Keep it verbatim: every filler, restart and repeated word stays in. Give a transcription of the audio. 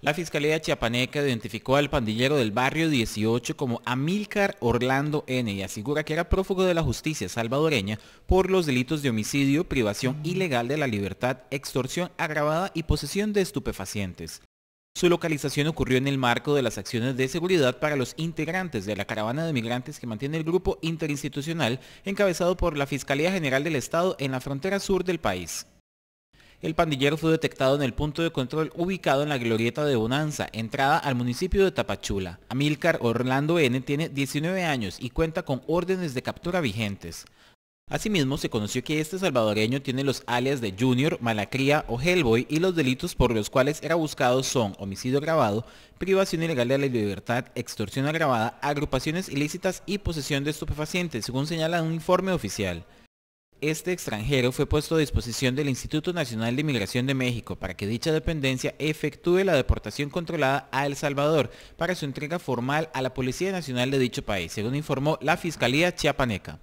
La Fiscalía Chiapaneca identificó al pandillero del barrio dieciocho como Amílcar Orlando N. y asegura que era prófugo de la justicia salvadoreña por los delitos de homicidio, privación ilegal de la libertad, extorsión agravada y posesión de estupefacientes. Su localización ocurrió en el marco de las acciones de seguridad para los integrantes de la caravana de migrantes que mantiene el grupo interinstitucional encabezado por la Fiscalía General del Estado en la frontera sur del país. El pandillero fue detectado en el punto de control ubicado en la Glorieta de Bonanza, entrada al municipio de Tapachula. Amílcar Orlando N. tiene diecinueve años y cuenta con órdenes de captura vigentes. Asimismo, se conoció que este salvadoreño tiene los alias de Junior, Malacría o Hellboy, y los delitos por los cuales era buscado son homicidio agravado, privación ilegal de la libertad, extorsión agravada, agrupaciones ilícitas y posesión de estupefacientes, según señala un informe oficial. Este extranjero fue puesto a disposición del Instituto Nacional de Inmigración de México para que dicha dependencia efectúe la deportación controlada a El Salvador para su entrega formal a la Policía Nacional de dicho país, según informó la Fiscalía Chiapaneca.